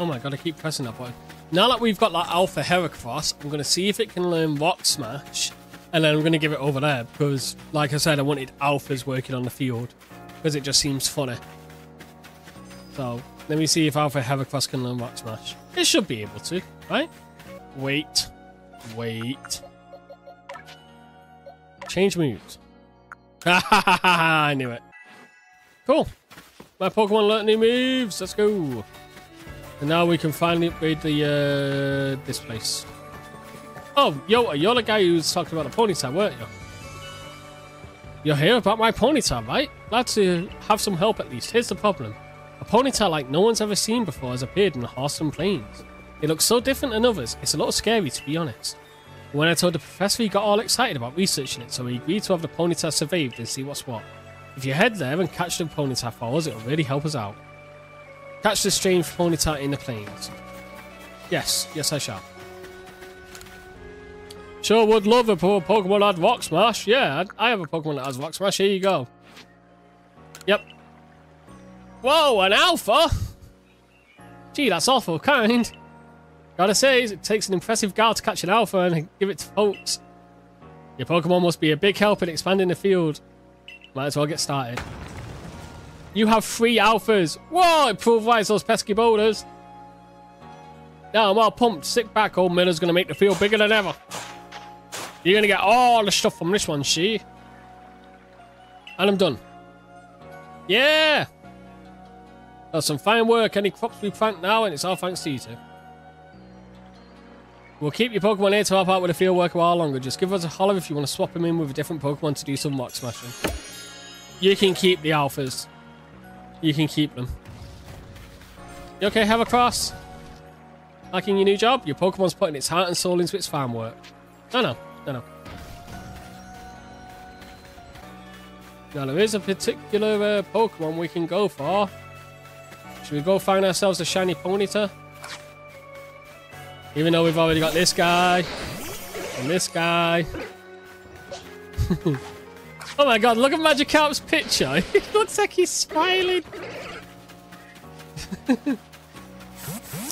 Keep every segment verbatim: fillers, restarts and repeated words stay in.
Oh my god, I keep pressing that button. Now that we've got that Alpha Heracross, I'm going to see if it can learn Rock Smash. And then I'm going to give it over there because, like I said, I wanted Alphas working on the field because it just seems funny. So, let me see if Alpha Heracross can learn Rock Smash. It should be able to, right? Wait. Wait. Change moves. Ha ha ha ha, I knew it. Cool. My Pokemon learned new moves. Let's go. And now we can finally upgrade the, uh, this place. Oh, yo, you're the guy who's talking about the Ponyta, weren't you? You're here about my Ponyta, right? Glad to have some help at least. Here's the problem. A Ponyta like no one's ever seen before has appeared in the Hawthorne Plains. It looks so different than others, it's a little scary to be honest. When I told the professor, he got all excited about researching it, so he agreed to have the Ponyta surveyed and see what's what. If you head there and catch the Ponyta for us, it'll really help us out. Catch the strange Ponyta in the plains. Yes, yes I shall. Sure would love a Pokemon that had Rock Smash. Yeah, I have a Pokemon that has Rock Smash. Here you go. Yep. Whoa, an Alpha? Gee, that's awful kind. Gotta say, it takes an impressive guard to catch an Alpha and give it to folks. Your Pokemon must be a big help in expanding the field. Might as well get started. You have three Alphas. Whoa, it pulverized those pesky boulders. Now I'm all pumped. Sit back, old Miller's going to make the field bigger than ever. You're going to get all the stuff from this one, she. And I'm done. Yeah. That's some fine work. Any crops we plant now, and it's all thanks to you two. We'll keep your Pokemon here to help out with the field work a while longer. Just give us a holler if you want to swap him in with a different Pokemon to do some rock smashing. You can keep the Alphas. You can keep them. You okay, Heracross? Liking your new job? Your Pokemon's putting its heart and soul into its farm work. No, no, no, no. Now, there is a particular uh, Pokemon we can go for. Should we go find ourselves a shiny Ponyta? Even though we've already got this guy. And this guy. Oh my god, look at Magikarp's picture. He looks like he's smiling.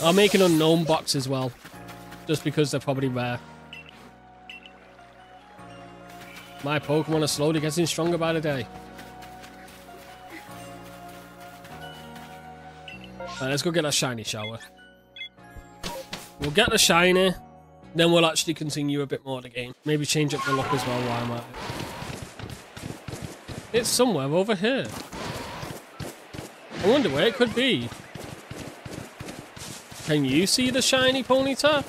I'll make an unknown box as well. Just because they're probably rare. My Pokemon are slowly getting stronger by the day. Alright, let's go get a shiny, shall we? We'll get the shiny. Then we'll actually continue a bit more of the game. Maybe change up the lock as well while I'm at it. It's somewhere over here. I wonder where it could be. Can you see the shiny Ponyta?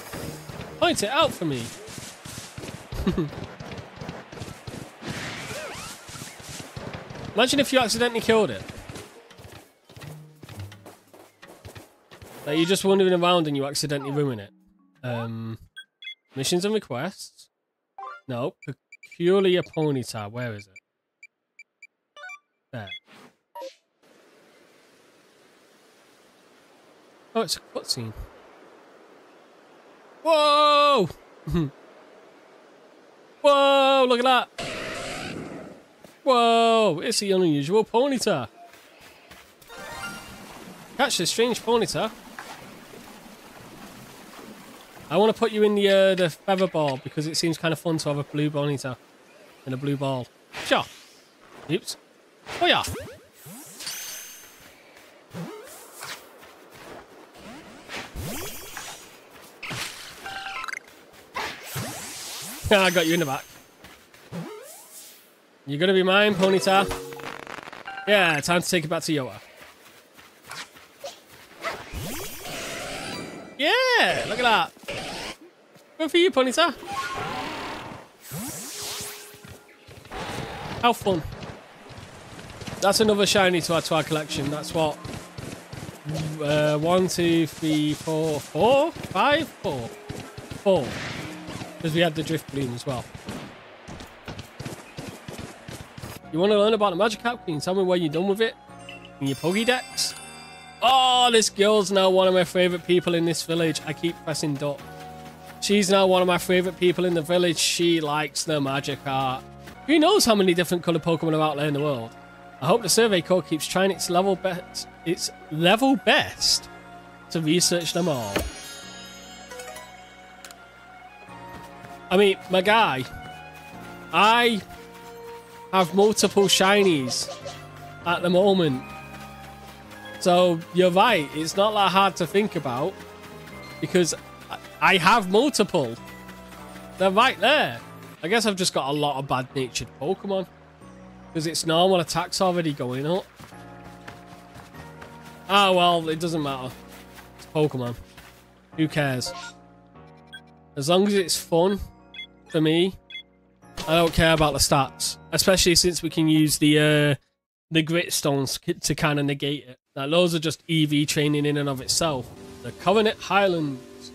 Point it out for me. Imagine if you accidentally killed it. Like you're just wandering around and you accidentally ruin it. Um, missions and requests. No, peculiar Ponyta. Where is it? There. Oh, it's a cutscene. Whoa! Whoa, look at that! Whoa, it's the unusual Ponyta. Catch this strange Ponyta. I want to put you in the, uh, the feather ball because it seems kind of fun to have a blue Ponyta and a blue ball. Sure. Oops. Oh yeah. I got you in the back. You're gonna be mine, Ponyta. Yeah, time to take it back to Yoa. Yeah, look at that. Good for you, Ponyta. How fun. That's another shiny to add to our collection. That's what? Uh, one, two, three, four, four, five, four, four. Because we had the Drift Bloom as well. You want to learn about the Magikarp? Can you tell me where you're done with it? In your Pokédex? Oh, this girl's now one of my favourite people in this village. I keep pressing dot. She's now one of my favourite people in the village. She likes the Magikarp. Who knows how many different coloured Pokemon are out there in the world? I hope the survey code keeps trying its level best. Its level best to research them all. I mean, my guy, I have multiple shinies at the moment. So you're right, it's not that hard to think about because I have multiple. They're right there. I guess I've just got a lot of bad-natured Pokemon because its normal attack's already going up. Ah, well, it doesn't matter. It's Pokemon. Who cares? As long as it's fun for me, I don't care about the stats. Especially since we can use the uh, the grit stones to kind of negate it. Now, those are just E V training in and of itself. The Coronet Highlands.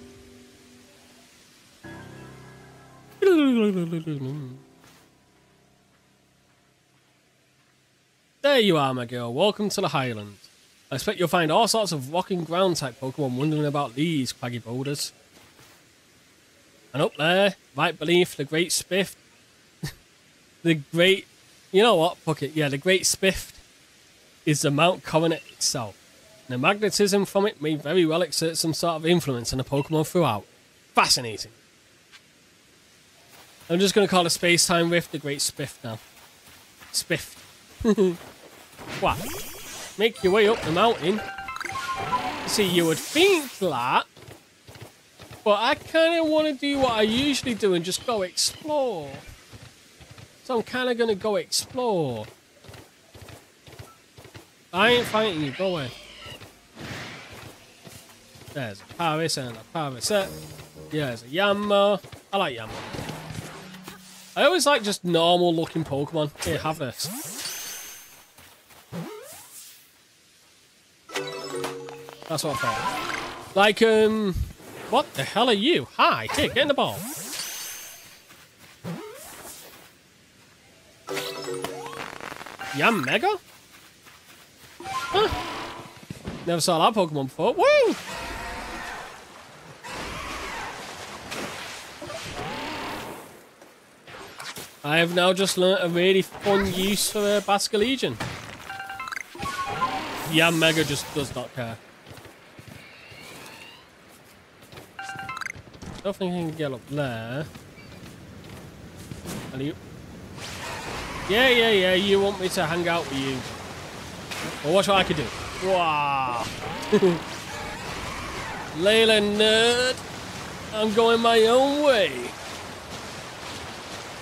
There you are, my girl. Welcome to the Highlands. I expect you'll find all sorts of rocking ground type Pokemon wondering about these craggy boulders. And up there, right beneath the Great Spiff. the Great... You know what? Fuck it. Yeah, the Great Spiff is the Mount Coronet itself. And the magnetism from it may very well exert some sort of influence on the Pokemon throughout. Fascinating. I'm just going to call the space-time rift the Great Spiff now. Spiff. What? Make your way up the mountain. See, you would think that, but I kind of want to do what I usually do and just go explore. So I'm kind of going to go explore. I ain't fighting you, go away. There's a Paris and a Parasette. Yeah, there's a Yanma. I like Yanma. I always like just normal looking Pokemon. Here, have this. That's what I thought. Like, um... what the hell are you? Hi, here, get in the ball. Yanmega? Huh? Never saw that Pokemon before. Woo! I have now just learnt a really fun use for uh, Basculegion. Yanmega just does not care. I don't think I can get up there. And you... Yeah, yeah, yeah, you want me to hang out with you. Well, watch what I can do. Wow. Layla, nerd. I'm going my own way.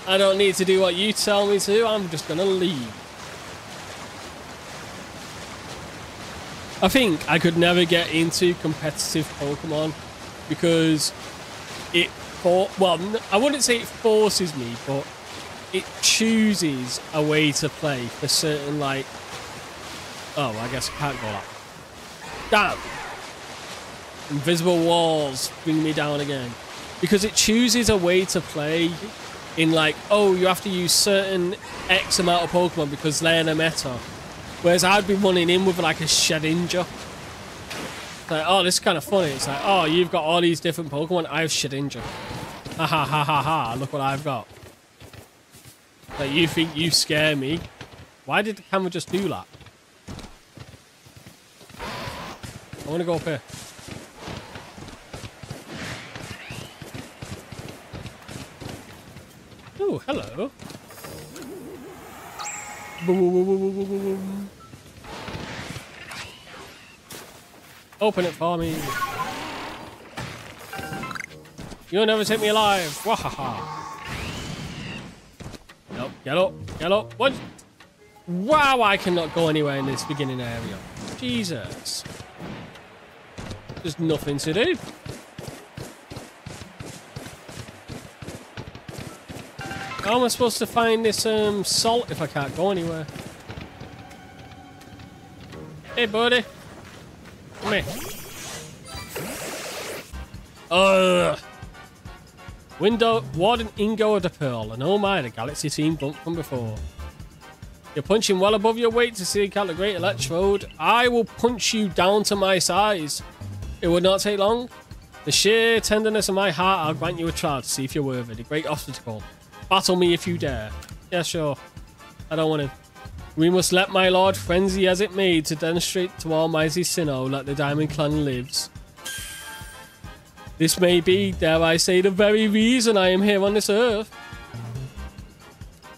I don't need to do what you tell me to. I'm just going to leave. I think I could never get into competitive Pokemon because it... For well, I wouldn't say it forces me, but it chooses a way to play for certain, like... Oh, I guess I can't go that. Damn! Invisible walls bring me down again. Because it chooses a way to play... In like, oh, you have to use certain X amount of Pokemon because they're in a meta. Whereas I'd be running in with like a Shedinja. It's like, oh, this is kind of funny. It's like, oh, you've got all these different Pokemon. I have Shedinja. Ha ha ha ha ha. Look what I've got. Like, you think you scare me. Why did the camera just do that? I want to go up here. Oh, hello. Open it for me. You'll never take me alive. Wahaha. Nope, get up, get up. What? Wow, I cannot go anywhere in this beginning area. Jesus. There's nothing to do. How am I supposed to find this um, salt if I can't go anywhere? Hey, buddy. Come here. Ugh. Window, Warden Ingo of the Pearl, and oh my, the Galaxy team bump from before. You're punching well above your weight to seek out the great Electrode. I will punch you down to my size. It would not take long. The sheer tenderness of my heart, I'll grant you a trial to see if you're worthy. The great obstacle. Battle me if you dare. Yeah, sure. I don't want to. We must let my lord frenzy as it may to demonstrate to almighty Sinnoh that the Diamond Clan lives. This may be, dare I say, the very reason I am here on this earth.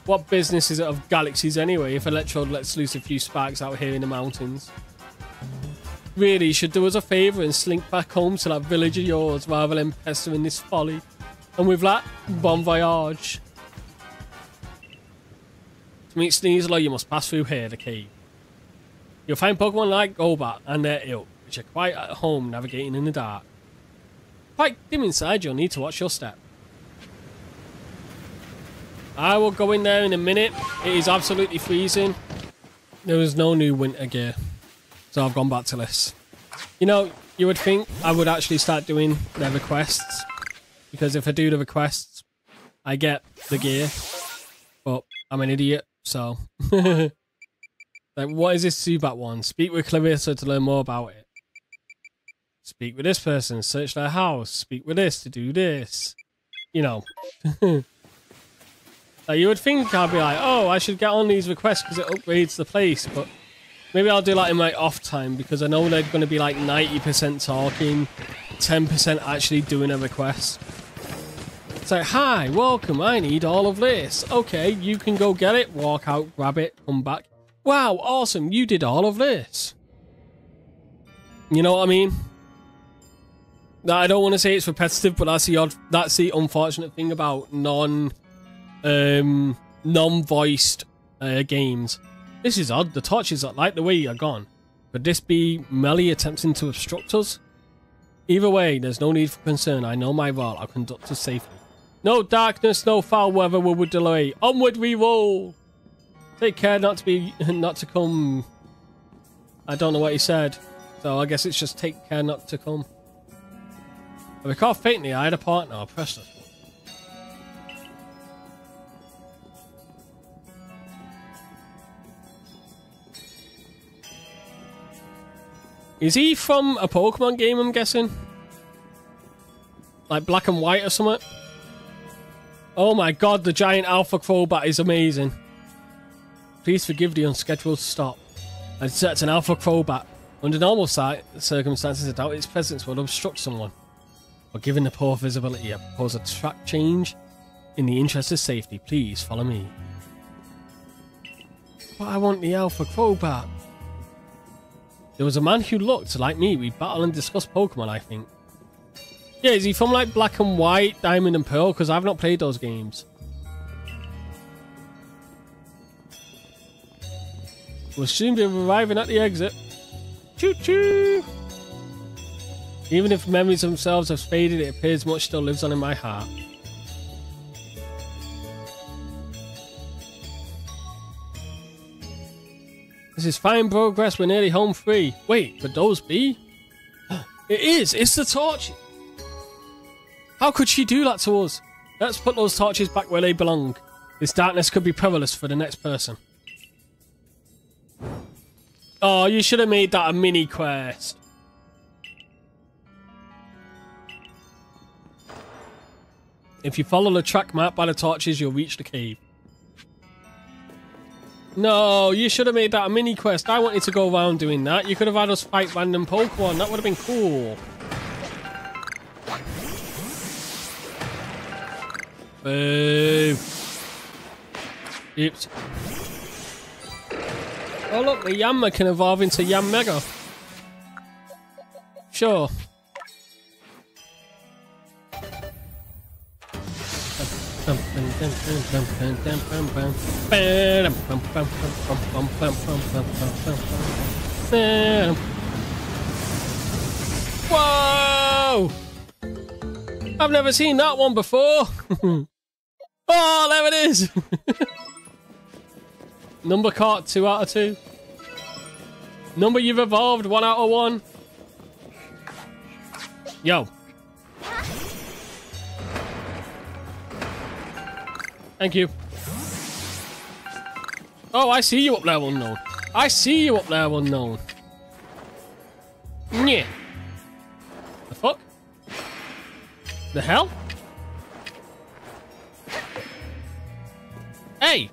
What business is it of galaxies anyway if Electrode lets loose a few sparks out here in the mountains? Really, you should do us a favour and slink back home to that village of yours rather than pestering this folly. And with that, bon voyage. To meet Sneasler, you must pass through here, the cave. You'll find Pokemon like Golbat and their ilk, which are quite at home navigating in the dark. Quite dim inside, you'll need to watch your step. I will go in there in a minute. It is absolutely freezing. There is no new winter gear, so I've gone back to this. You know, you would think I would actually start doing their requests, because if I do the requests, I get the gear. But I'm an idiot, so... Like, what is this Zubat one? Speak with Clarissa to learn more about it. Speak with this person, search their house. Speak with this to do this. You know. Like, you would think I'd be like, oh, I should get on these requests because it upgrades the place, but maybe I'll do that in my off time, because I know they're going to be like ninety percent talking, ten percent actually doing a request. It's like, hi, welcome, I need all of this. Okay, you can go get it, walk out, grab it, come back. Wow, awesome, you did all of this. You know what I mean? Now, I don't want to say it's repetitive, but that's the odd, that's the unfortunate thing about non... Um, non-voiced uh, games. This is odd. The torches are like the way you're gone. Could this be Melly attempting to obstruct us? Either way, there's no need for concern. I know my role. I'll conduct us safely. No darkness, no foul weather will delay. Onward we roll. Take care not to be, not to come. I don't know what he said, so I guess it's just take care not to come. I recall faintly I had a partner, a pressure. Is he from a Pokemon game, I'm guessing? Like Black and White or something? Oh my god, the giant Alpha Crobat is amazing. Please forgive the unscheduled stop. I detect an Alpha Crobat. Under normal circumstances, I doubt its presence would obstruct someone. Or given the poor visibility, I propose a track change. In the interest of safety, please follow me. But I want the Alpha Crobat. There was a man who looked like me. We battle and discuss Pokemon, I think. Yeah, is he from like Black and White, Diamond and Pearl? Because I've not played those games. We'll soon be arriving at the exit. Choo-choo! Even if memories themselves have faded, it appears much still lives on in my heart. This is fine progress. We're nearly home free. Wait, could those be? It is. It's the torch. How could she do that to us? Let's put those torches back where they belong. This darkness could be perilous for the next person. Oh, you should have made that a mini quest. If you follow the track marked by the torches, you'll reach the cave. No, you should have made that a mini quest. I wanted to go around doing that. You could have had us fight random Pokemon. That would have been cool. Boo. Oops. Oh, look, the Yanma can evolve into Yanmega. Sure. Whoa! I've never seen that one before. Oh, there it is. Number caught, two out of two. Number you've evolved, one out of one. Yo. Thank you. Oh, I see you up there, unknown. I see you up there, unknown. Yeah. The fuck? The hell? Hey!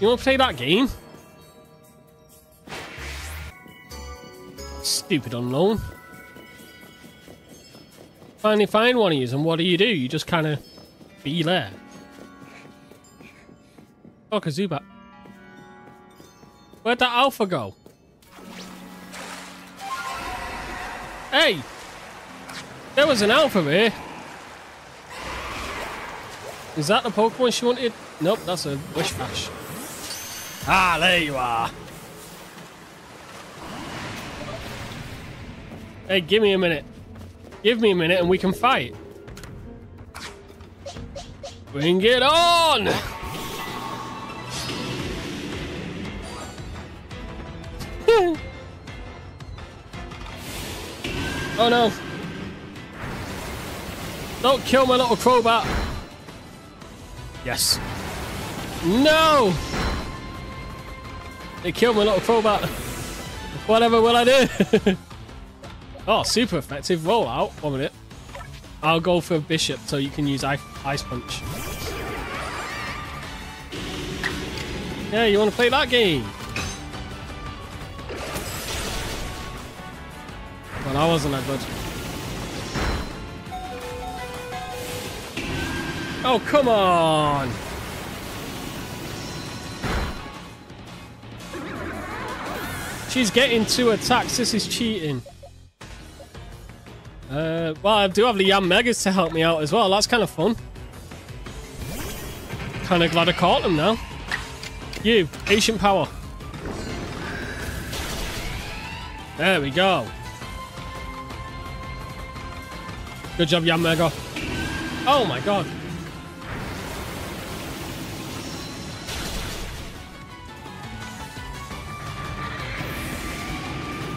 You want to play that game? Stupid unknown. finally find one of you, and what do you do? You just kind of be there. Oh, Zubat. Where'd that alpha go? Hey! There was an alpha here. Is that the Pokemon she wanted? Nope, that's a wish bash. Ah, there you are. Hey, give me a minute. Give me a minute and we can fight. Bring it on! Oh no. Don't kill my little Crobat. Yes. No! They killed my little Crobat. Whatever will I do? Oh, super effective. Roll out. One minute. I'll go for Bishop so you can use Ice Punch. Yeah, you want to play that game? Well, that wasn't that good. Oh, come on! She's getting two attacks. This is cheating. Uh, well, I do have the Yanmegas to help me out as well. That's kind of fun. Kind of glad I caught them now. You, Ancient Power. There we go. Good job, Yanmega. Oh my god.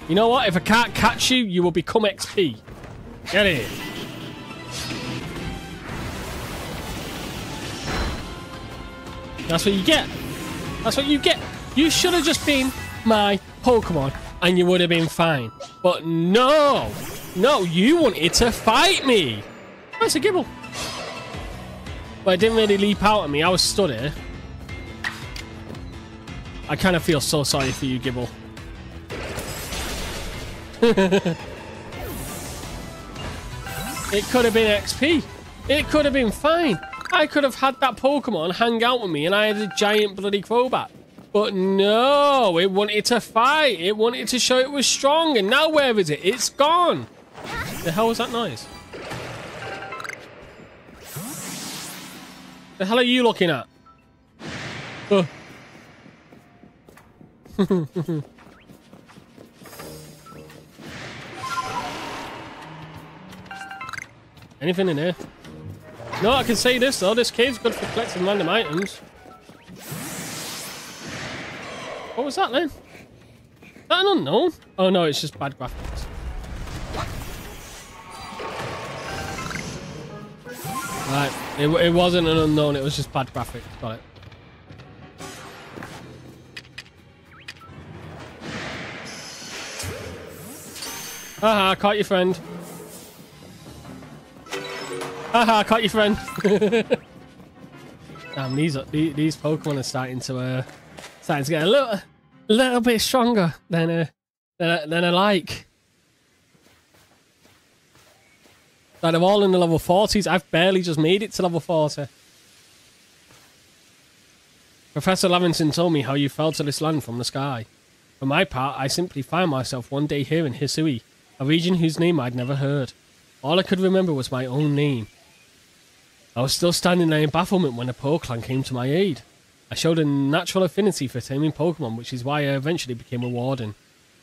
You know what? If I can't catch you, you will become X P. Get it. That's what you get. That's what you get. You should have just been my Pokemon and you would have been fine. But no. No, you wanted to fight me. That's a Gible. But it didn't really leap out at me. I was stood here. I kind of feel so sorry for you, Gible. It could have been X P. It could have been fine. I could have had that Pokemon hang out with me and I had a giant bloody Crobat. But no, it wanted to fight. It wanted to show it was strong. And now where is it? It's gone. The hell was that noise? The hell are you looking at? Oh. Anything in here? No, I can say this though. This cave's good for collecting random items. What was that then? I don't know. Oh no, it's just bad graphics. Right, it, it wasn't an unknown, it was just bad graphics. Got it. Haha, caught your friend. Haha, caught your friend. Damn, these, these Pokemon are starting to, uh, starting to get a little, little bit stronger than, uh, than, than I like. Like, they're all in the level forties. I've barely just made it to level forty. Professor Lavinson told me how you fell to this land from the sky. For my part, I simply found myself one day here in Hisui, a region whose name I'd never heard. All I could remember was my own name. I was still standing there in bafflement when the Poke Clan came to my aid. I showed a natural affinity for taming Pokemon, which is why I eventually became a warden.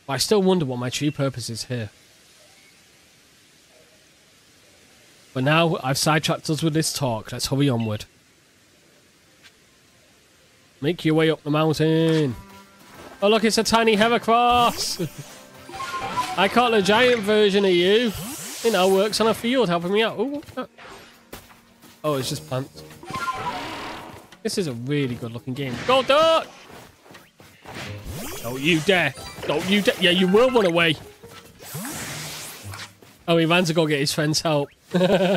But I still wonder what my true purpose is here. But now I've sidetracked us with this talk. Let's hurry onward. Make your way up the mountain. Oh look, it's a tiny Heracross. I caught the giant version of you. It now works on a field, helping me out. Ooh, what's that? Oh, it's just plants. This is a really good looking game. Go, Duck! Don't you dare. Don't you dare. Yeah, you will run away. Oh, he ran to go get his friend's help. Can't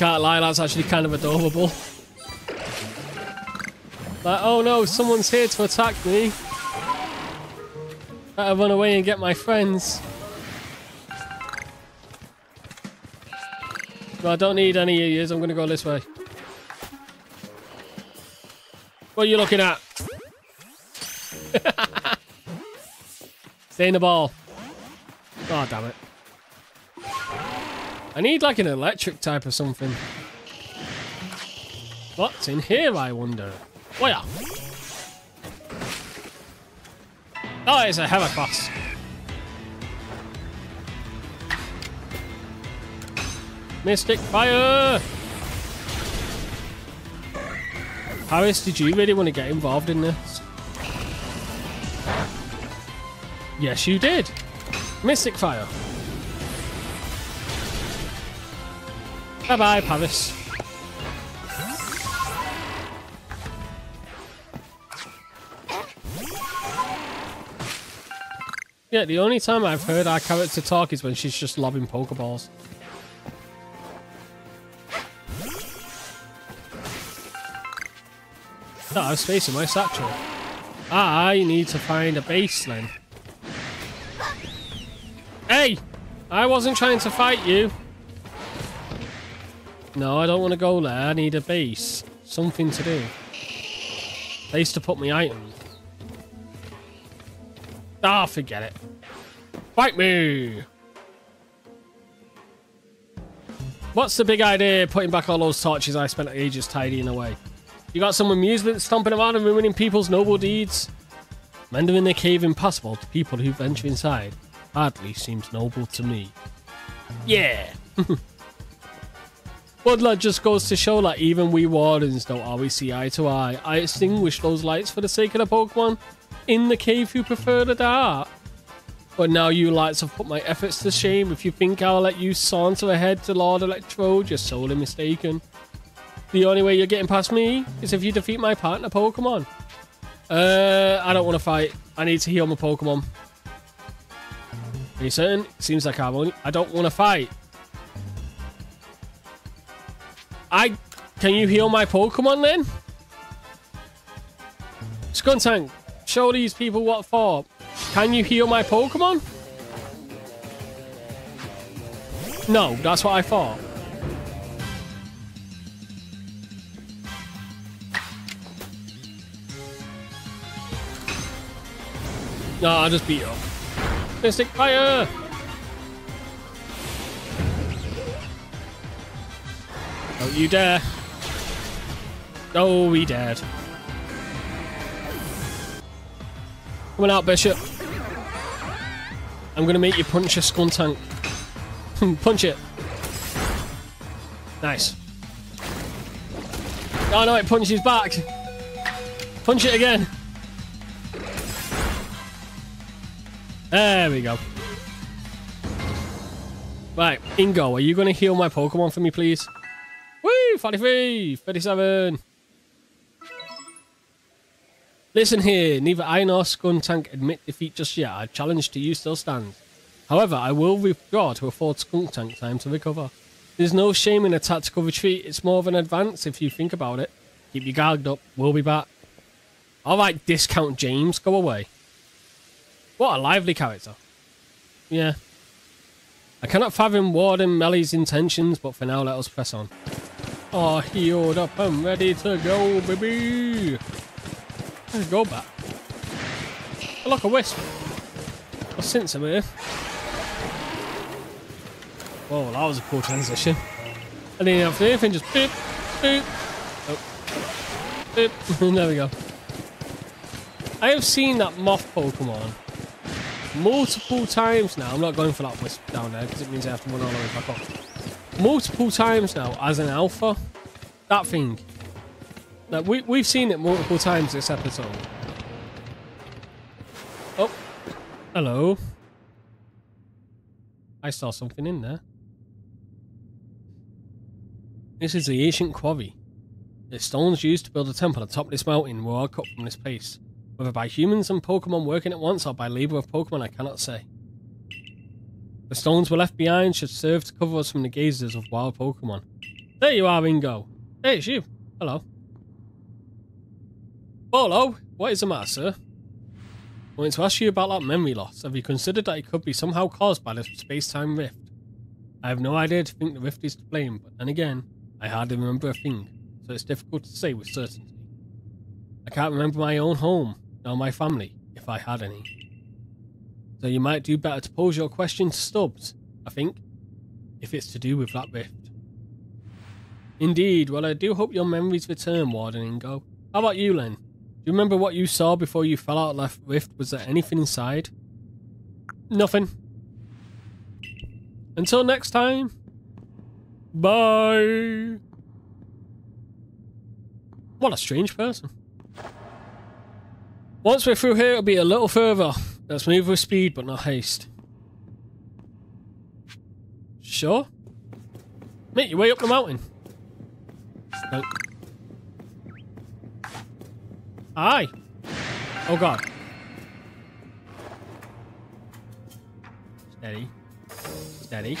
lie, that's actually kind of adorable. Like, oh no, someone's here to attack me. Better run away and get my friends. I don't need any of yours. I'm going to go this way. What are you looking at? Stay in the ball. God damn it. I need like an electric type or something. What's in here, I wonder? Oh yeah. Oh, it's a Heracross. Mystic Fire! Paris, did you really want to get involved in this? Yes, you did. Mystic Fire. Bye-bye, Paris. Yeah, the only time I've heard our character talk is when she's just lobbing Pokeballs. Oh, I have space in my satchel. I need to find a base then. Hey! I wasn't trying to fight you. No, I don't want to go there. I need a base. Something to do. Place to put my items. Ah, oh, forget it. Fight me! What's the big idea putting back all those torches I spent ages tidying away? You got some amusement stomping around and ruining people's noble deeds? Rendering the cave impassable to people who venture inside hardly seems noble to me. Yeah! Bloodlet just goes to show that even we wardens don't always see eye to eye. I extinguish those lights for the sake of the Pokemon in the cave who prefer the dark. But now you lights have put my efforts to shame. If you think I'll let you saunter ahead to Lord Electrode, you're sorely mistaken. The only way you're getting past me is if you defeat my partner Pokemon. Uh, I don't want to fight. I need to heal my Pokemon. Are you certain? Seems like I won't. I don't want to fight. I... Can you heal my Pokemon then? Skuntank, show these people what for. Can you heal my Pokemon? No, that's what I thought. No, I'll just beat up. Mystic Fire! Don't you dare. Oh, he dared. Coming out, Bishop. I'm going to make you punch a Skuntank. Punch it. Nice. Oh no, it punches back. Punch it again. There we go. Right, Ingo, are you going to heal my Pokemon for me, please? Woo! forty-three, thirty-seven. Listen here, neither I nor Skuntank admit defeat just yet. Our challenge to you still stands. However, I will withdraw to afford Skuntank time to recover. There's no shame in a tactical retreat. It's more of an advance if you think about it. Keep your guard up. We'll be back. All right, Discount James, go away. What a lively character. Yeah. I cannot fathom Warden Melly's intentions, but for now, let us press on. Oh, healed up and ready to go, baby. There's Golbat. I like a wisp. I'll sense him here. Whoa, that was a cool transition. I didn't have to do anything, just boop, boop, oh, boop. There we go. I have seen that moth Pokemon multiple times now. I'm not going for that wisp down there because it means I have to run all the way back up. Multiple times now as an alpha. That thing. Like we, we've seen it multiple times this episode. Oh. Hello. I saw something in there. This is the ancient quarry. The stones used to build a temple atop this mountain were all cut from this place. Whether by humans and Pokemon working at once or by labour of Pokemon, I cannot say. The stones were left behind should serve to cover us from the gazes of wild Pokemon. There you are, Ingo. Hey, it's you. Hello. Bolo, what is the matter, sir? I wanted to ask you about that memory loss. Have you considered that it could be somehow caused by the space-time rift? I have no idea to think the rift is to blame, but then again, I hardly remember a thing, so it's difficult to say with certainty. I can't remember my own home, nor my family, if I had any. So you might do better to pose your question to Stubbs, I think, if it's to do with that rift. Indeed, well, I do hope your memories return, Warden Ingo. How about you, Len? Do you remember what you saw before you fell out of the rift? Was there anything inside? Nothing. Until next time. Bye. What a strange person. Once we're through here, it'll be a little further. Let's move with speed, but not haste. Sure. Make your way up the mountain. Nope. Aye. Oh god. Steady. Steady.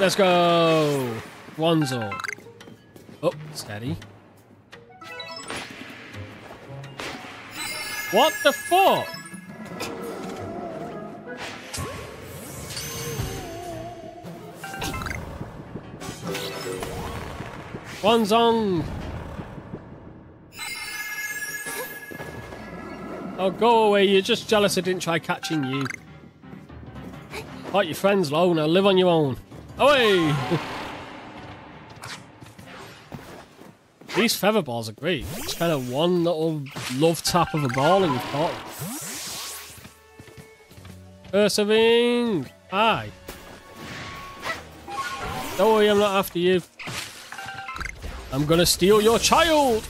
Let's go. Bronzor. Oh, steady. What the fuck? Bronzong. Oh, go away. You're just jealous I didn't try catching you. Like your friends, low. Now live on your own. Away! These feather balls are great. It's kind of one little love tap of a ball and you've caught it. Persevering! Aye. Don't worry, I'm not after you. I'm gonna steal your child!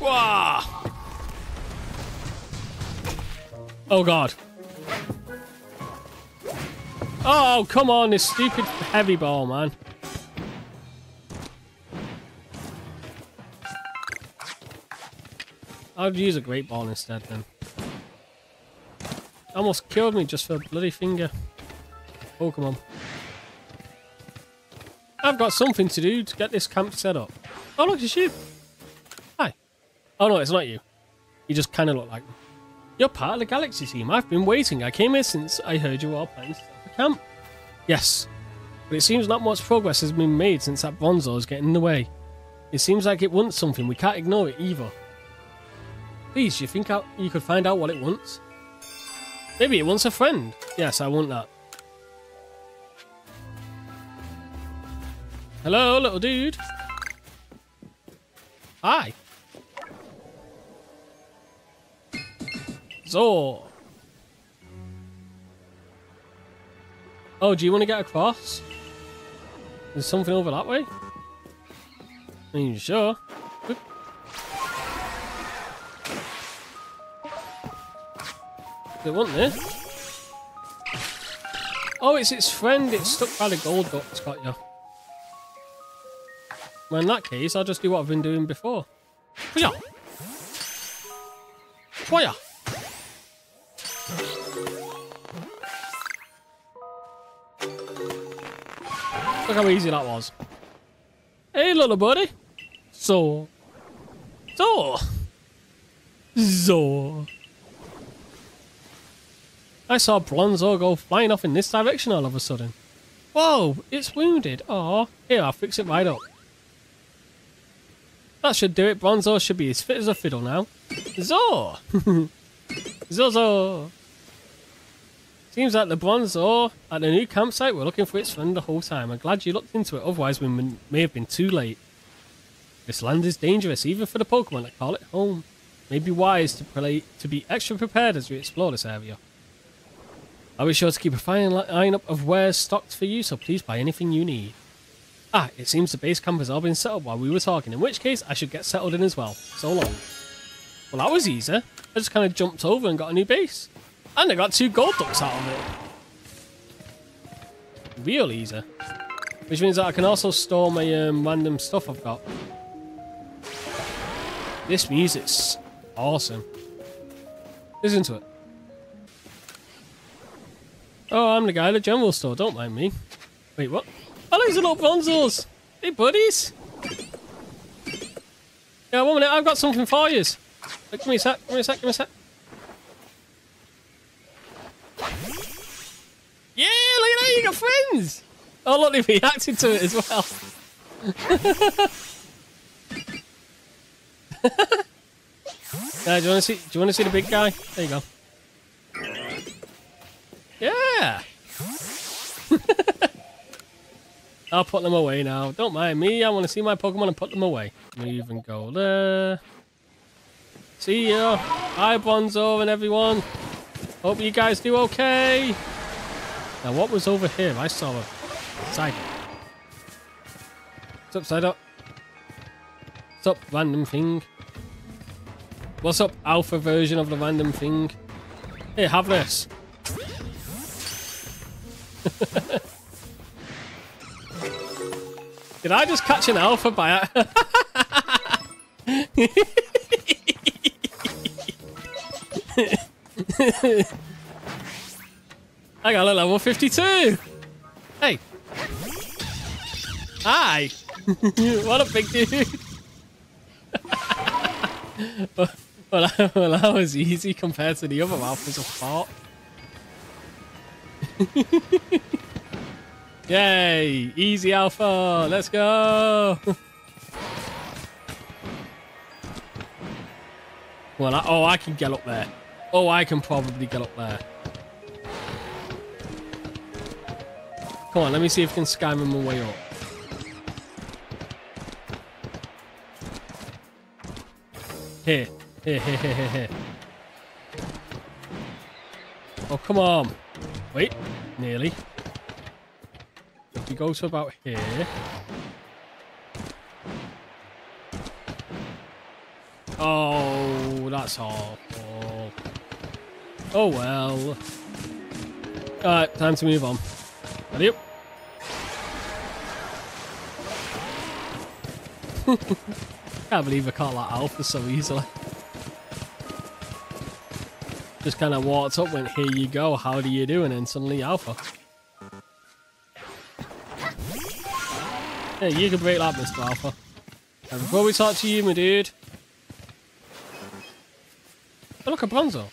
Wah! Oh god. Oh, come on, this stupid heavy ball, man. I'd use a great ball instead then. Almost killed me just for a bloody finger. Pokemon. I've got something to do to get this camp set up. Oh, look, it's you. Hi. Oh, no, it's not you. You just kind of look like me. You're part of the Galaxy team. I've been waiting. I came here since I heard you were all planning to set up the camp. Yes. But it seems not much progress has been made since that Bronzor is getting in the way. It seems like it wants something. We can't ignore it either. Please, do you think I'll, you could find out what it wants? Maybe it wants a friend. Yes, I want that. Hello, little dude. Hi. Zor. Oh, do you want to get across? There's something over that way? Are you sure? Oop. They want this. Oh, it's its friend. It's stuck by the gold ducks, got you. Well, in that case, I'll just do what I've been doing before. Fire! Fire! Look how easy that was. Hey, little buddy. So. So. So. I saw Bronzor go flying off in this direction all of a sudden. Whoa, it's wounded. Aw. Here, I'll fix it right up. That should do it. Bronzor should be as fit as a fiddle now. Zor! Zozo! Seems like the Bronzor at the new campsite were looking for its friend the whole time. I'm glad you looked into it, otherwise we may have been too late. This land is dangerous, even for the Pokemon that call it home. It may be wise to, play, to be extra prepared as we explore this area. I'll be sure to keep a fine lineup of wares stocked for you, so please buy anything you need. Ah, it seems the base camp has all been set up while we were talking, in which case I should get settled in as well. So long. Well, that was easy. I just kind of jumped over and got a new base. And I got two gold ducks out of it. Real easy. Which means that I can also store my um, random stuff I've got. This music's awesome. Listen to it. Oh, I'm the guy at the general store, don't mind me. Wait, what? Oh, these are little Bronzors. Hey, buddies. Yeah, one minute. I've got something for you. Give me a sec. Give me a sec. Give me a sec. Oh, you got friends! Oh, look, they reacted to it as well. uh, do you want to see? Do you want to see the big guy? There you go. Yeah. I'll put them away now. Don't mind me. I want to see my Pokemon and put them away. Leave and go there. See ya. Hi, Bronzor and everyone. Hope you guys do okay. Now, what was over here? I saw a Psyduck. What's up, Psyduck? What's up, random thing? What's up, alpha version of the random thing? Hey, have this. Did I just catch an alpha by accident? I got a level fifty-two. Hey. Hi. What a big dude. well, well, well, that was easy compared to the other alphas I fought. Yay. Easy alpha. Let's go. Well, I, oh, I can get up there. Oh, I can probably get up there. Come on, let me see if I can Skyrim my way up. Here, here, here, here, here. Oh, come on. Wait, nearly. If we go to about here. Oh, that's awful. Oh, well. Alright, time to move on. Yep. Can't believe I caught that alpha so easily. Just kind of walked up, went, here you go, how do you do? And then suddenly alpha. Hey, you can break that, Mister Alpha. And before we talk to you, my dude. Oh, look, a Bronzor.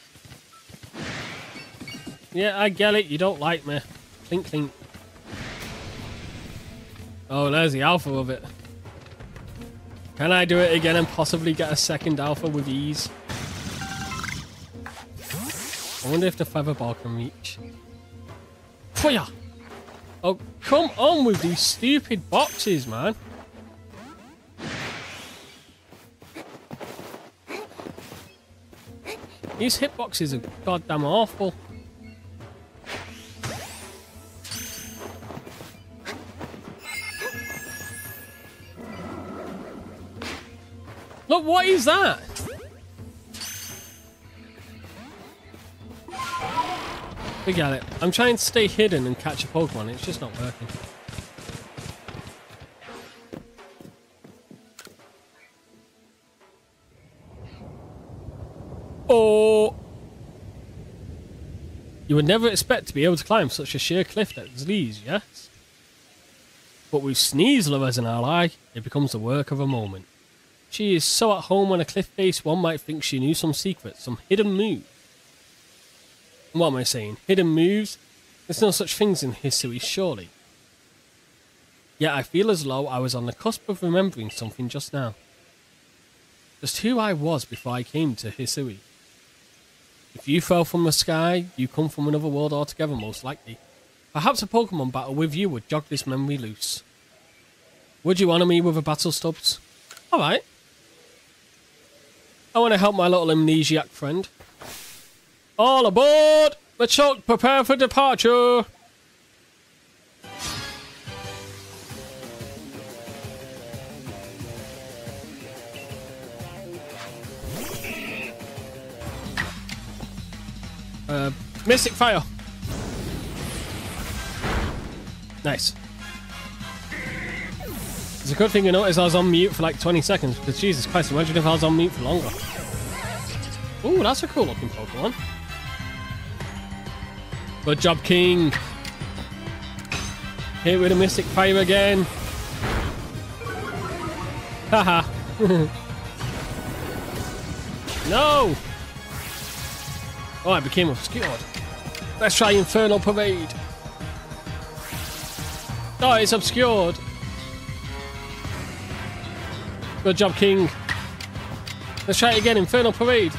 Yeah, I get it, you don't like me. Clink, clink. Oh, there's the alpha of it. Can I do it again and possibly get a second alpha with ease? I wonder if the feather ball can reach. Fire! Oh, come on with these stupid boxes, man. These hitboxes are goddamn awful. Look, what is that? Forget it. I'm trying to stay hidden and catch a Pokemon. It's just not working. Oh! You would never expect to be able to climb such a sheer cliff as these, yes? But with Sneasler as an ally, it becomes the work of a moment. She is so at home on a cliff face, one might think she knew some secret, some hidden move. What am I saying? Hidden moves? There's no such things in Hisui, surely. Yet I feel as though I was on the cusp of remembering something just now. Just who I was before I came to Hisui. If you fell from the sky, you come from another world altogether, most likely. Perhaps a Pokemon battle with you would jog this memory loose. Would you honour me with a battle, Stubbs? Alright. I want to help my little amnesiac friend. All aboard! Machoke, prepare for departure! Uh, Mystic Fire! Nice. It's a good thing you noticed I was on mute for like twenty seconds, because Jesus Christ, imagine if I was on mute for longer. Ooh, that's a cool looking Pokemon. Good job, King. Hit with a Mystic Fire again. Haha. No! Oh, I became obscured. Let's try Infernal Parade. Oh, it's obscured. Good job, King. Let's try it again. Infernal Parade.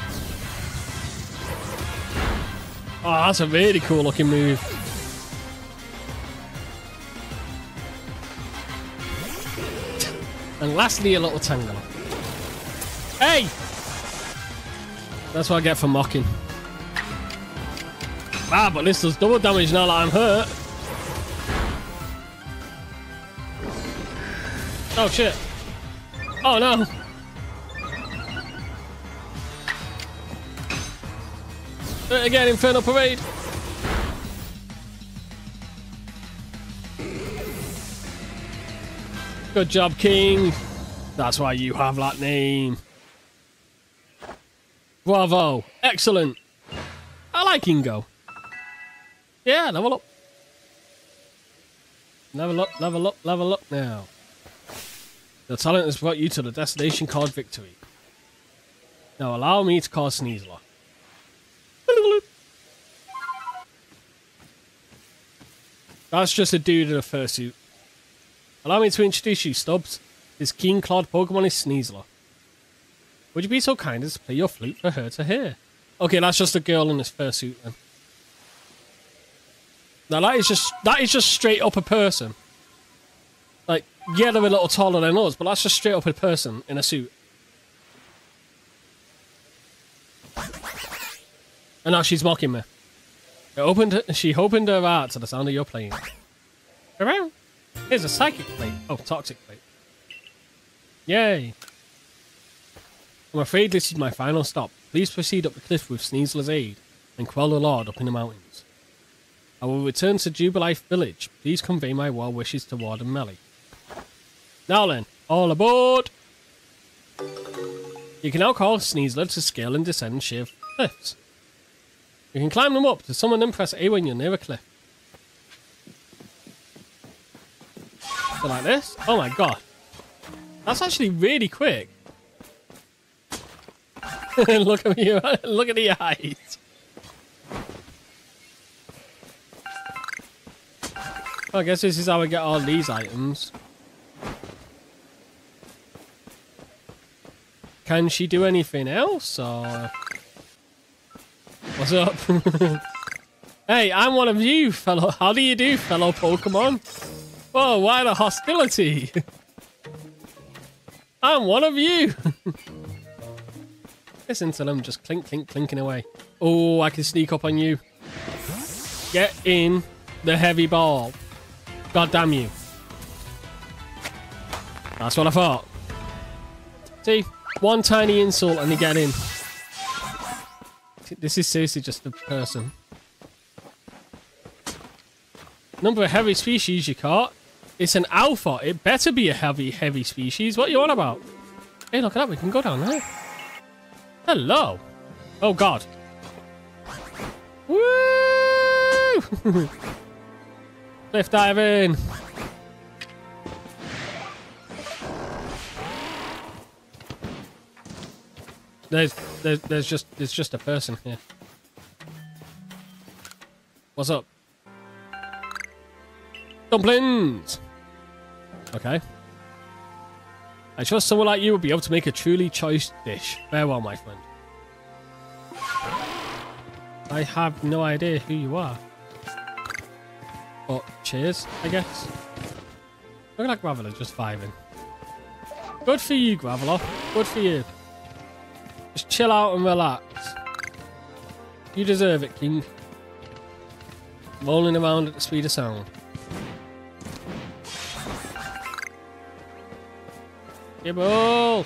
Oh, that's a really cool looking move. And lastly, a little Tangle. Hey! That's what I get for mocking. Ah, but this does double damage now that I'm hurt. Oh, shit. Oh, no. Do it again, Infernal Parade. Good job, King. That's why you have that name. Bravo. Excellent. I like Ingo. Yeah, level up. Level up, level up, level up now. The talent has brought you to the destination called Victory. Now allow me to call Sneasler. That's just a dude in a fursuit. Allow me to introduce you, Stubbs. This keen clawed Pokemon is Sneasler. Would you be so kind as to play your flute for her to hear? Okay, that's just a girl in this fursuit then. Now that is just that is just straight up a person. Like, yeah, they're a little taller than us, but that's just straight up a person in a suit. And now she's mocking me. It opened, she opened her heart to the sound of your playing. Around. Here's a psychic plate. Oh, toxic plate. Yay. I'm afraid this is my final stop. Please proceed up the cliff with Sneasler's aid and quell the Lord up in the mountains. I will return to Jubilife Village. Please convey my well wishes to Warden Melly. Now then, all aboard! You can now call Sneasler to scale and descend sheer cliffs. You can climb them up. To summon them, press A when you're near a cliff. So like this. Oh my god. That's actually really quick. Look at you. Look at the eyes. I guess this is how we get all these items. Can she do anything else? Or... what's up? Hey, I'm one of you, fellow. How do you do, fellow Pokemon? Whoa, why the hostility? I'm one of you. Listen to them just clink, clink, clinking away. Oh, I can sneak up on you. Get in the heavy ball. God damn you. That's what I thought. See? One tiny insult and you get in. This is seriously just a person. Number of heavy species you caught. It's an alpha. It better be a heavy, heavy species. What are you on about? Hey, look at that. We can go down there. Hello. Oh, God. Woo! Cliff diving. There's, there's, there's just, there's just a person here. What's up? Dumplings! Okay. I trust someone like you will be able to make a truly choice dish. Farewell, my friend. I have no idea who you are. But cheers, I guess. Look at that Graveler just vibing. Good for you, Graveler. Good for you. Just chill out and relax. You deserve it, King. Rolling around at the speed of sound. Gible!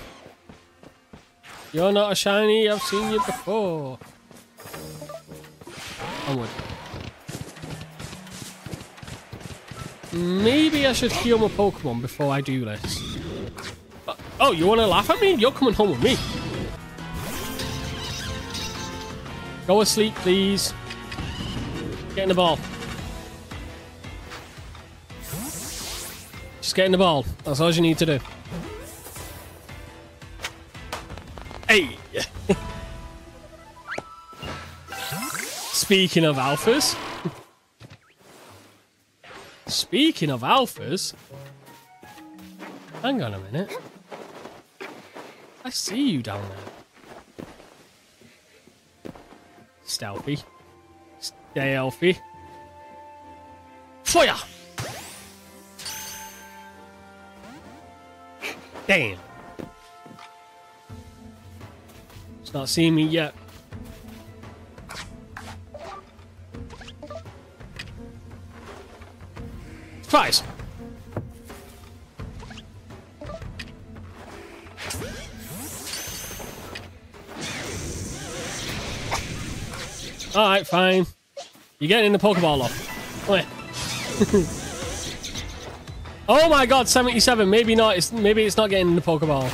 You're not a shiny, I've seen you before. Onward. Maybe I should heal my Pokemon before I do this. Oh, you want to laugh at me? You're coming home with me. Go asleep, please. Get in the ball. Just get in the ball. That's all you need to do. Hey! Speaking of alphas. Speaking of alphas, hang on a minute. I see you down there. Stealthy. Stay healthy. Fire! Damn. It's not seeing me yet. Surprise! Alright, fine. You're getting in the Pokeball off. Come here. Oh my god, seventy-seven. Maybe not. It's, maybe it's not getting in the Pokeball.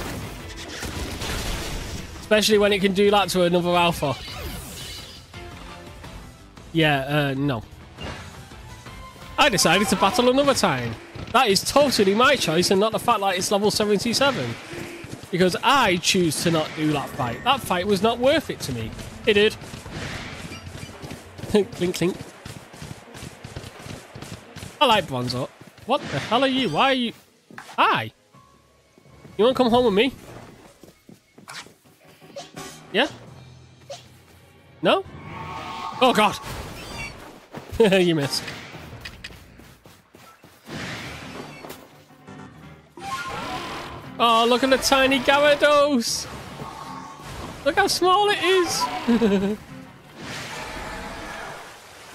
Especially when it can do that to another alpha. Yeah, uh, no. I decided to battle another time. That is totally my choice and not the fact that it's level seventy-seven. Because I choose to not do that fight. That fight was not worth it to me. It did. Clink, clink. I like Bronzor. What the hell are you? Why are you... Hi. You want to come home with me? Yeah? No? Oh, God. You missed. Oh, look at the tiny Gyarados. Look how small it is.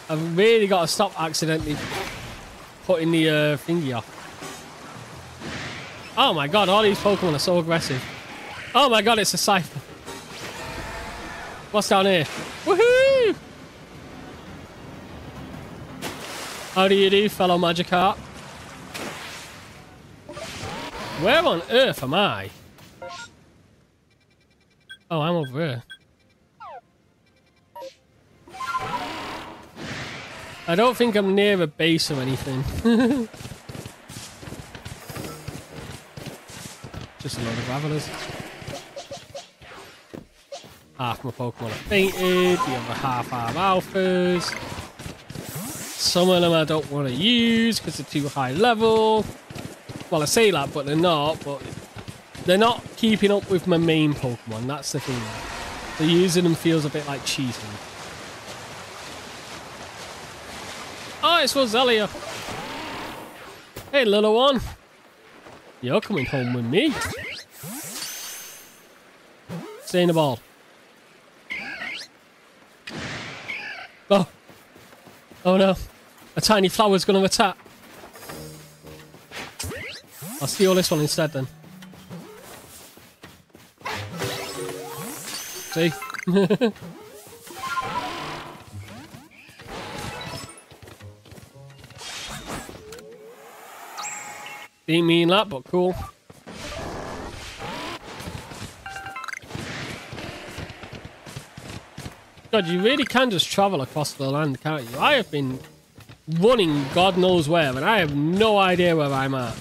I've really got to stop accidentally putting the uh, thingy off. Oh my god, all these Pokemon are so aggressive. Oh my god, it's a Cypher. What's down here? Woohoo! How do you do, fellow Magikarp? Where on earth am I? Oh, I'm over here. I don't think I'm near a base or anything. Just a load of Gravelers. Half my Pokemon are fainted, the other half are alphas. Some of them I don't want to use because they're too high level. Well, I say that, but they're not. But they're not keeping up with my main Pokemon. That's the thing. So using them feels a bit like cheating. Oh, it's Roselia. Hey, little one. You're coming home with me. Stay in the ball. Oh. Oh, no. A tiny flower's going to attack. I'll steal this one instead, then. See? Didn't mean that, but cool. God, you really can just travel across the land, can't you? I have been running God knows where, and I have no idea where I'm at.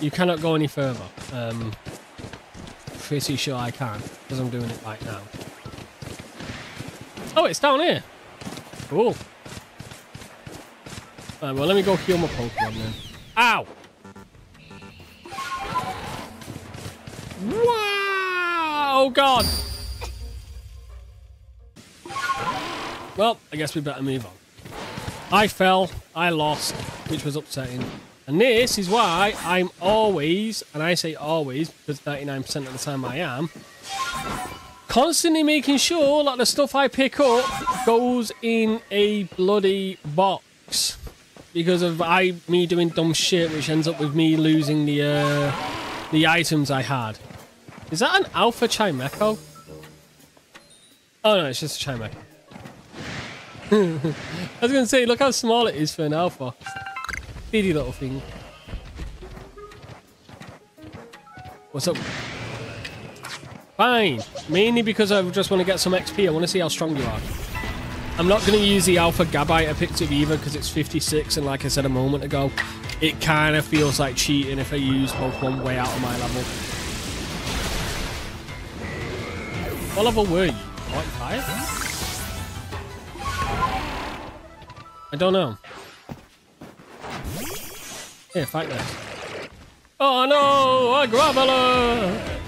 You cannot go any further. Um, pretty sure I can, because I'm doing it right now. Oh, it's down here. Cool. Right, well, let me go heal my Pokemon then. Ow! Wow! Oh, God! Well, I guess we better move on. I fell. I lost, which was upsetting. And this is why I'm always, and I say always, because ninety-nine percent of the time I am, constantly making sure that the stuff I pick up goes in a bloody box. Because of I me doing dumb shit, which ends up with me losing the uh, the items I had. Is that an Alpha Chimecho? Oh no, it's just a Chimecho. I was gonna say, look how small it is for an Alpha. Speedy little thing. What's up? Fine. Mainly because I just want to get some X P. I want to see how strong you are. I'm not going to use the Alpha Gabite I picked up either because it's fifty-six and like I said a moment ago, it kind of feels like cheating if I use Pokemon way out of my level. What level were you? forty-five? I don't know. Here, fight this. Oh no, a Graveler!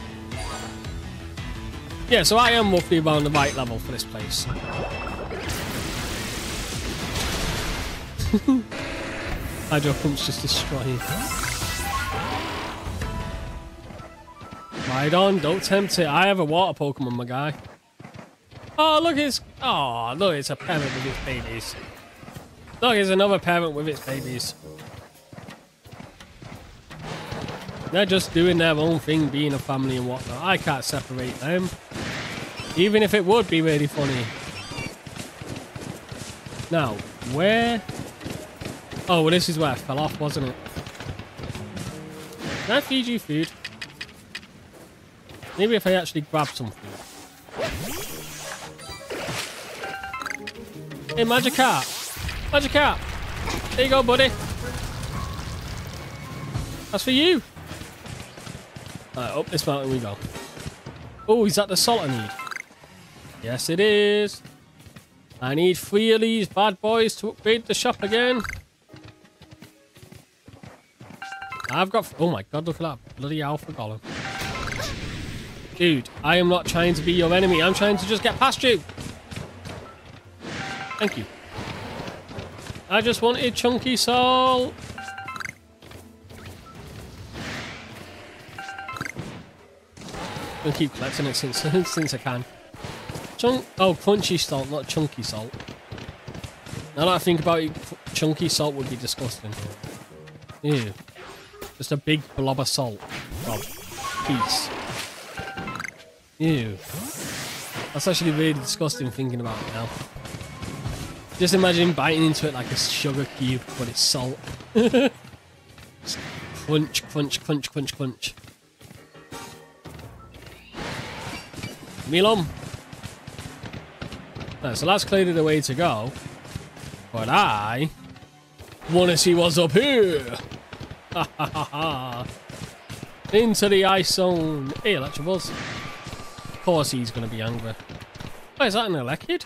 Yeah, so I am roughly around the right level for this place. Hydro Pump's just destroying. Rhydon, don't tempt it. I have a water Pokemon, my guy. Oh, look, it's... Oh, look, it's a parent with its babies. Look, it's another parent with its babies. They're just doing their own thing, being a family and whatnot. I can't separate them. Even if it would be really funny. Now, where... Oh, well, this is where I fell off, wasn't it? Can I feed you food? Maybe if I actually grab something. Hey, Magikarp! Magikarp! There you go, buddy! That's for you! Alright, up this mountain we go. Oh, is that the salt I need? Yes, it is! I need three of these bad boys to upgrade the shop again. I've got... Oh my god, look at that bloody alpha golem. Dude, I am not trying to be your enemy. I'm trying to just get past you! Thank you. I just wanted chunky salt. I'll keep collecting it since since I can. Chunk oh, crunchy salt, not chunky salt. Now that I think about it, chunky salt would be disgusting. Ew. Just a big blob of salt. Blob. Peace. Ew. That's actually really disgusting thinking about it now. Just imagine biting into it like a sugar cube, but it's salt. Crunch, crunch, crunch, crunch, crunch. Milom. Right, so that's clearly the way to go. But I want to see what's up here. Ha ha ha ha. Into the ice zone. Hey, Electrobuzz. Of course he's going to be angry. Oh, is that an Elekid?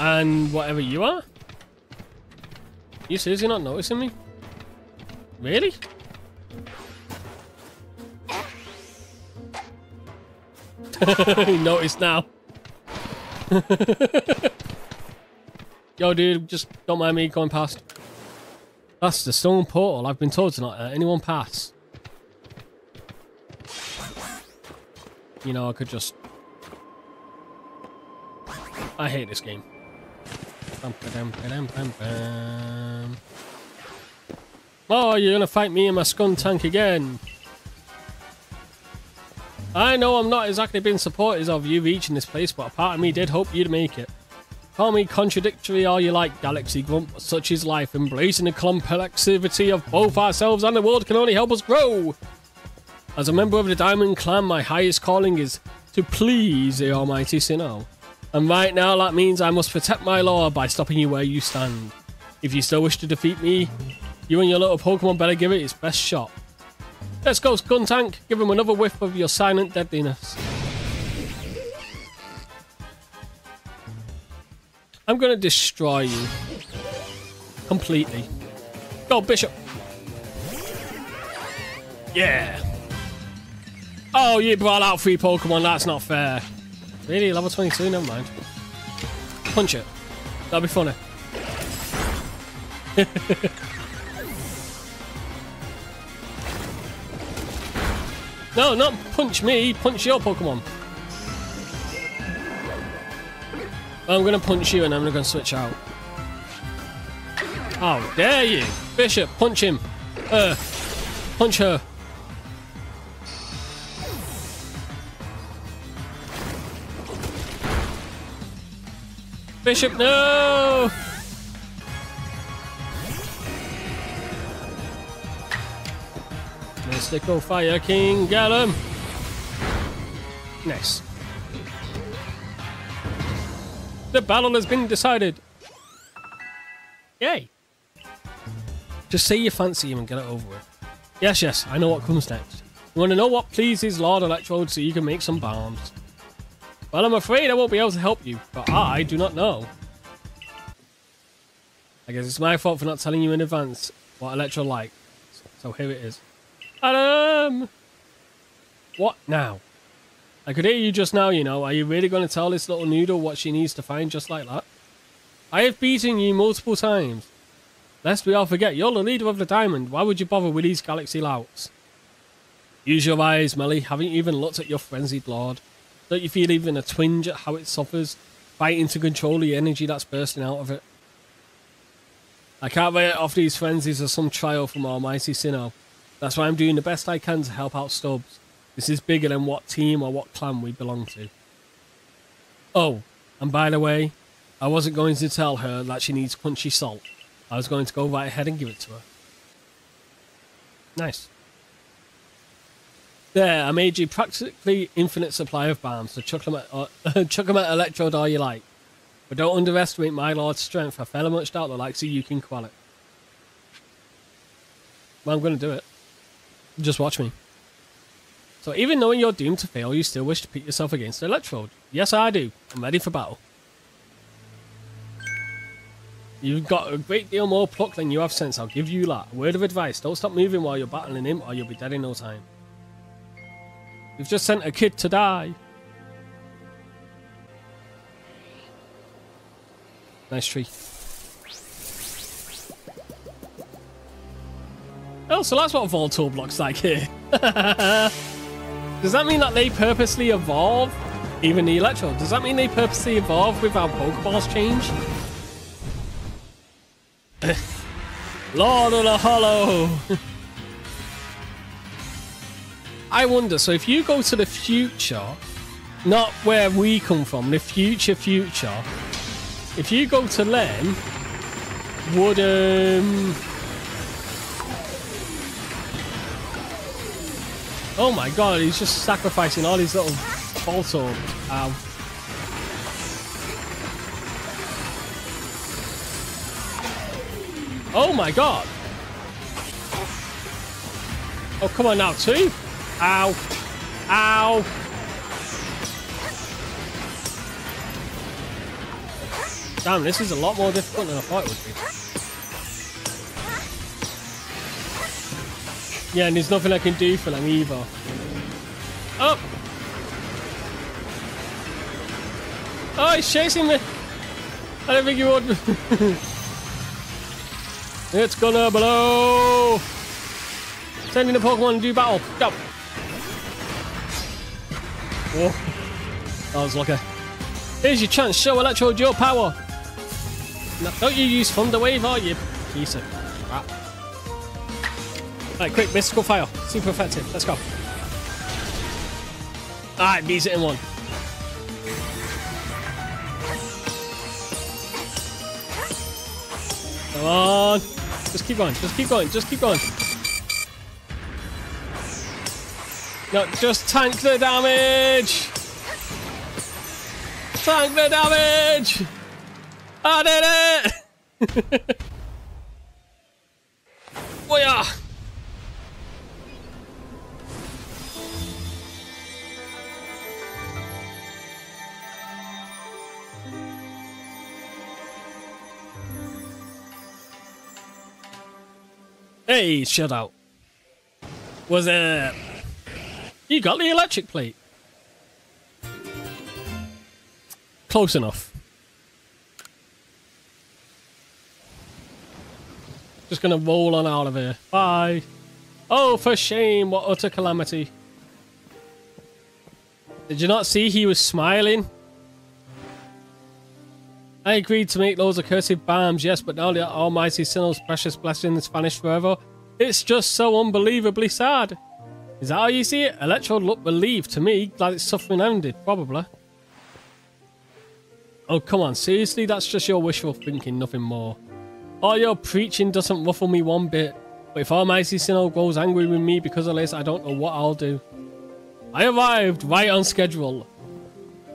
And whatever you are? You seriously not noticing me? Really? He noticed now. Yo, dude, just don't mind me going past. That's the stone portal. I've been told to not let anyone pass. You know, I could just... I hate this game. Oh, you're gonna fight me and my Skuntank again. I know I'm not exactly being supportive of you reaching this place, but a part of me did hope you'd make it. Call me contradictory all you like, Galaxy Grump, but such is life. Embracing the complexity of both ourselves and the world can only help us grow. As a member of the Diamond Clan, my highest calling is to please the almighty Sinnoh. And right now that means I must protect my lore by stopping you where you stand. If you still wish to defeat me, you and your little Pokemon better give it its best shot. Let's go, Skuntank. Give him another whiff of your silent deadliness. I'm going to destroy you. Completely. Go, Bishop. Yeah. Oh, you brought out three Pokemon. That's not fair. Really? Level twenty-two? Never mind. Punch it. That'd be funny. No, not punch me. Punch your Pokemon. I'm going to punch you and I'm going to switch out. How dare you? Bishop, punch him. Uh, punch her. Bishop, no! Mystical Fire King, get him! Nice. The battle has been decided. Yay! Just say you fancy him and get it over with. Yes, yes, I know what comes next. You want to know what pleases Lord Electrode so you can make some bombs. Well, I'm afraid I won't be able to help you, but I do not know. I guess it's my fault for not telling you in advance. what Electrode likes. So here it is. Adam! What now? I could hear you just now, you know. Are you really going to tell this little noodle what she needs to find just like that? I have beaten you multiple times. Lest we all forget, you're the leader of the diamond. Why would you bother with these galaxy louts? Use your eyes, Melly. Haven't you even looked at your frenzied lord? Don't you feel even a twinge at how it suffers, fighting to control the energy that's bursting out of it? I can't write off these frenzies as some trial from Almighty Sinnoh. That's why I'm doing the best I can to help out Stubbs. This is bigger than what team or what clan we belong to. Oh, and by the way, I wasn't going to tell her that she needs crunchy salt. I was going to go right ahead and give it to her. Nice. There, I made you practically infinite supply of bombs, so chuck them at, uh, chuck them at Electrode all you like. But don't underestimate my lord's strength. I fairly much doubt the likes of you can quell it. Well, I'm going to do it. Just watch me. So even knowing you're doomed to fail, you still wish to pit yourself against Electrode. Yes, I do. I'm ready for battle. You've got a great deal more pluck than you have sense. I'll give you that. A word of advice. Don't stop moving while you're battling him or you'll be dead in no time. You've just sent a kid to die. Nice tree. Oh, so that's what Voltorb looks like here. Does that mean that they purposely evolve? Even the Electrode. Does that mean they purposely evolve with our Pokeballs change? Lord of the Hollow! I wonder, so if you go to the future, not where we come from, the future future, if you go to them, would, um... oh my god, he's just sacrificing all these little bolts up. Ow. Oh my god. Oh, come on now, two. Ow. Ow. Damn, this is a lot more difficult than I thought it would be. Yeah, and there's nothing I can do for them either. Oh! Oh, he's chasing me! I don't think he would. It's gonna blow! Sending the Pokemon to do battle. Go! Oh, I was lucky. Here's your chance. Show Electrode your power. Now, don't you use Thunder Wave, are you? Piece of crap. Right, quick, Mystical Fire. Super effective. Let's go. Alright, beats it in one. Come on. Just keep going. Just keep going. Just keep going. No, just tank the damage. Tank the damage. I did it. Oh, yeah. Hey, shut out. Was it? You got the electric plate. Close enough. Just gonna roll on out of here. Bye. Oh, for shame! What utter calamity! Did you not see he was smiling? I agreed to make those accursed bombs, yes, but now the Almighty Sinnoh's precious blessing is vanished forever. It's just so unbelievably sad. Is that how you see it? Electrode looked relieved to me. Glad its suffering ended, probably. Oh, come on. Seriously, that's just your wishful thinking, nothing more. All your preaching doesn't ruffle me one bit. But if Almighty Sinnoh grows angry with me because of this, I don't know what I'll do. I arrived right on schedule.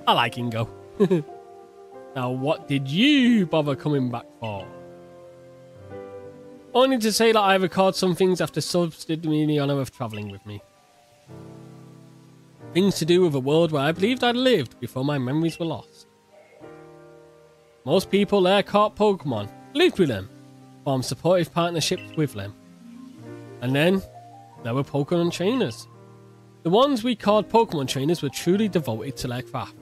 I like Ingo. Now, what did you bother coming back for? Only to say that I record some things after Stubbs did me the honour of travelling with me. Things to do with a world where I believed I'd lived before my memories were lost. Most people there caught Pokemon, lived with them, form supportive partnerships with them. And then, there were Pokemon trainers. The ones we called Pokemon trainers were truly devoted to their craft.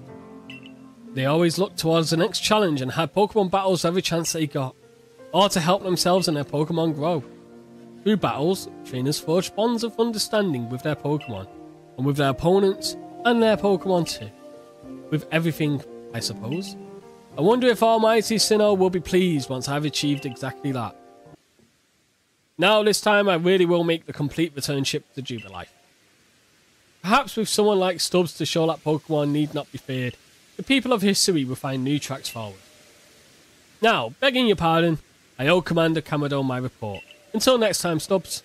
They always looked towards the next challenge and had Pokemon battles every chance they got, or to help themselves and their Pokemon grow. Through battles, trainers forged bonds of understanding with their Pokemon, and with their opponents, and their Pokemon too. With everything, I suppose. I wonder if Almighty Sinnoh will be pleased once I've achieved exactly that. Now this time I really will make the complete return trip to Jubilife. Perhaps with someone like Stubbs to show that Pokemon need not be feared, the people of Hisui will find new tracks forward. Now, begging your pardon, I owe Commander Kamado my report. Until next time, Stubbs.